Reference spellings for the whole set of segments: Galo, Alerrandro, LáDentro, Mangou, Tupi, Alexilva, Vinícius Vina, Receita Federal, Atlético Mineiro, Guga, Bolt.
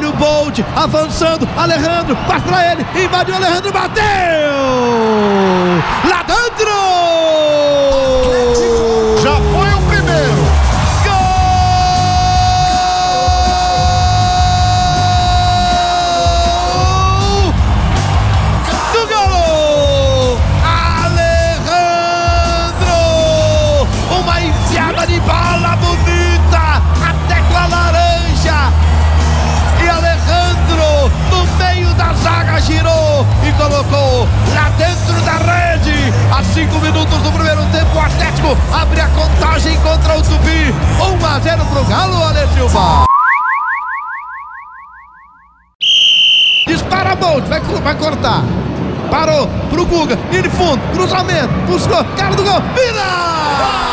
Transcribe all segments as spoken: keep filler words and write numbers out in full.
Olha o Bolt avançando, Alerrandro, passa pra ele, invadiu Alerrandro, bateu! Lá dentro! Já foi o primeiro! Gol! Do Galo! Alerrandro! Uma enfiada de bala bonita, até com a laranja! Alerrandro no meio da zaga girou e colocou lá dentro da rede. A cinco minutos do primeiro tempo, o Atlético abre a contagem contra o Tupi, um a zero pro Galo. Alexilva dispara, Bolt, vai, vai cortar, parou pro Guga, linha de fundo, cruzamento, buscou, cara do gol, vira!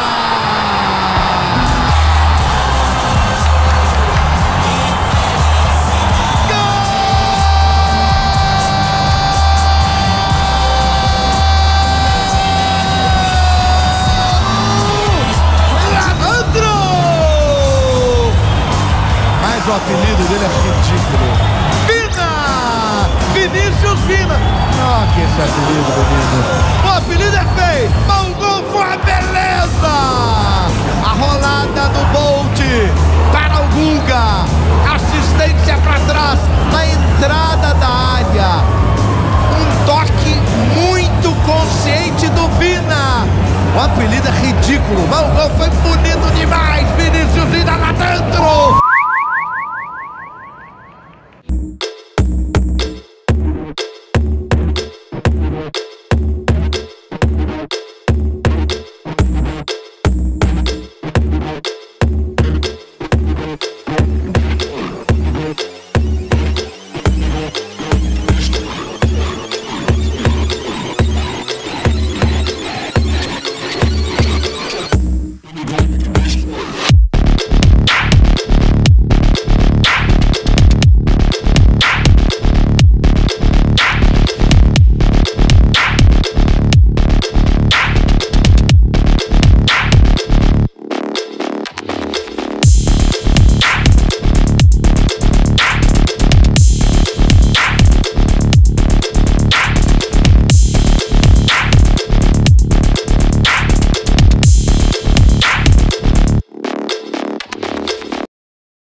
O apelido dele é ridículo. Vina! Vinícius Vina! Ah, que esse apelido bonito. O apelido é feio. Mangou foi a beleza! A rolada do Bolt para o Guga. Assistência para trás na entrada da área. Um toque muito consciente do Vina. O apelido é ridículo. Mangou foi bonito demais.